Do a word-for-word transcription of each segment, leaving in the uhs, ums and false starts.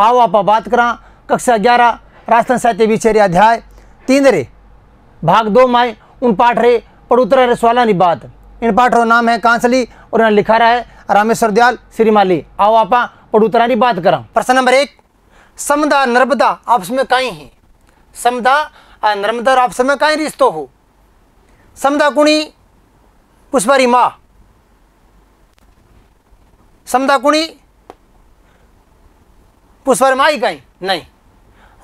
आओ आप बात करा कक्षा ग्यारह राजस्थान साहित्य विषय अध्याय तीन रे भाग दो माए उन पाठ रे पर उतरा रे सवालानी बात। इन पाठ का नाम है कांचळी और इन्हें लिखा रहा है रामेश्वर दयाल श्रीमाली। आओ आपा पर उतरा री बात करा। प्रश्न नंबर एक, समदा नर्मदा आपस में काई है? समदा और नर्मदा आपस में काई रिश्तो हो? समदा कुणी पुष्पारी माँ, समदा कुणी पुष्पारी माँ ही कहीं नहीं,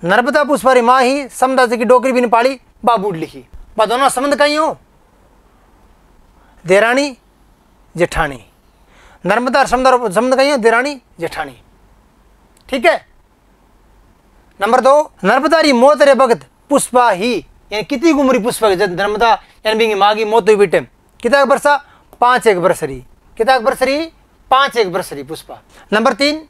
नर्मदा पुष्पारी माँ ही समदा जी की डोकरी भी निपाली बाबूड लिखी। वह दोनों संबंध कहीं हो? देरानी जेठानी। नर्मदा और समदा संबंध कहीं हो? देरानी जेठानी। ठीक है। नंबर दो, नर्मदारी मौत रे भगत पुष्पा ही, यानी कितनी उम्री पुष्पा की? जब नर्मदा यानी बिंगी मागी मौत हुई बेटे कितना बरसा? पाँच एक बरसरी। कितना बरसरी? पाँच एक बरसरी पुष्पा। नंबर तीन,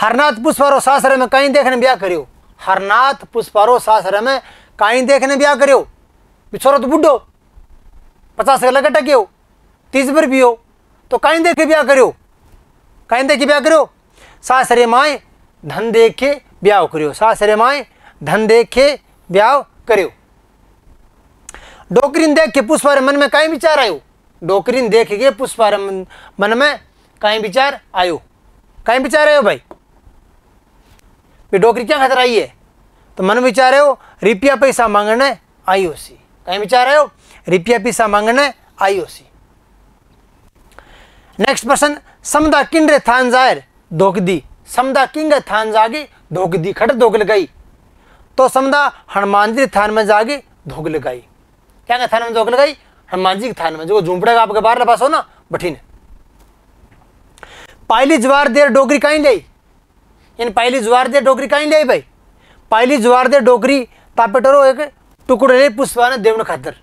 हरनाथ पुष्पारो सासरे में कहीं देखने ब्याह करियो? हरनाथ पुष्पारो सासरे में कहीं देखने ब्याह करियो? बिछोरो तो बुढ़ो पचास के लगे टके हो, तीस पर भी हो, तो कहीं देखे ब्याह करियो? कहीं देखे ब्याह करियो? सासरे माए धन देखे ब्याह करियो। सासरे माए धन देखे ब्याह करियो। डोकरीन देख के पुष्पारे मन में कहीं विचार आयो? डोकरीन देख के पुष्पारे मन में कहीं विचार आयो? कहीं विचार आयो भाई? भी डोकरी क्या खातर आई है? तो मन विचार हो रिपिया पैसा मांगने आई ओसी। कहीं विचार हो रिपिया पैसा मांगने आई ओसी। नेक्स्ट पर्सन, समदा किन्रे थान जायर धोक दी? समदा किन्रे थान जागे धोक दी, खट धोक लगाई। तो समदा हनुमान जी थान में जागे धोक लगाई। क्या क्या थान में धोक लगाई? हनुमान जी के थान में, जो झूंपड़ा का आपके बाहर पास हो ना बठीन। पायली ज्वार देर डोकरी कहीं लाई? इन पायली ज्वार दे डोकरी कहीं ले भाई? पायली ज्वार दे डोकरी तापेटरो एक टुकड़े ले पुष्पा ने देवन खातर।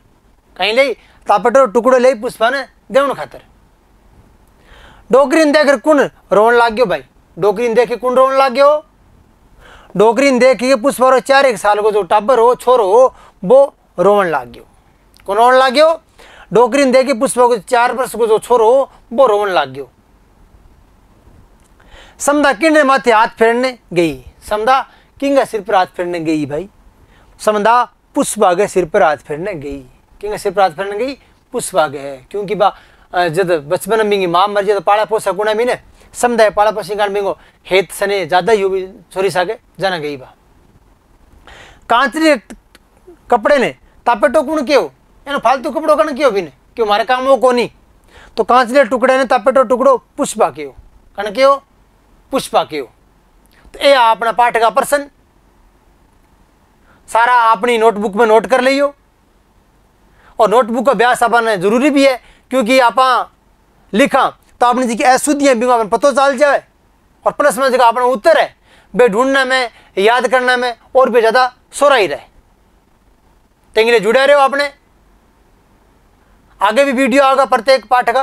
कहीं ले तापेटरो टुकड़े ले पुष्पा ने देवन खातर। डोकरीन देख कुण रोन लाग गयो भाई? डोकरीन देख के कुण रोन लाग गयो? डोकरीन देख के पुष्पा रो चार एक साल को जो टाबर हो छोरो हो वो रोवन लाग गयो। कौन रोवन लाग गयो? डोकरीन देख के पुष्पा को चार वर्ष को जो छोरो हो वो रोवन लाग गयो। समदा किन्ने माथे हाथ फेरने गई? समदा किंगा सिर पर हाथ फेरने गई भाई? समदा पुष्पा के सिर पर हाथ फेरने गई। किंगा सिर पर हाथ फेरने गई? पुष्पा के है, क्योंकि बा जब बचपन में माँ मर जाए तो पाला पोसा कुणा मीने समदा पाला पोसी कारण बिंगो हेत सने ज्यादा यू भी छोरी सागे जाना गई बा। कांचरी कपड़े ने तापेटो कुण क्यों? यानी फालतू कपड़ों का क्यों भी ने क्यों हमारे काम वो कोनी? तो कांचरी टुकड़े ने तापेटो टुकड़ो पुष्पा क्यों कण क्यों? पुष्पा क्यों? तो ये अपना पाठ का प्रश्न सारा अपनी नोटबुक में नोट कर लियो। और नोटबुक का अभ्यास अपन जरूरी भी है, क्योंकि आप लिखा तो आपने जी की अशुद्धियाँ भी अपन पतो चल जाए और प्लस में जगह अपना उत्तर है बे ढूंढने में याद करने में और भी ज़्यादा सोरा ही रहे। तेंगे जुड़े रहे हो आपने, आगे भी वीडियो आएगा प्रत्येक पाठ का।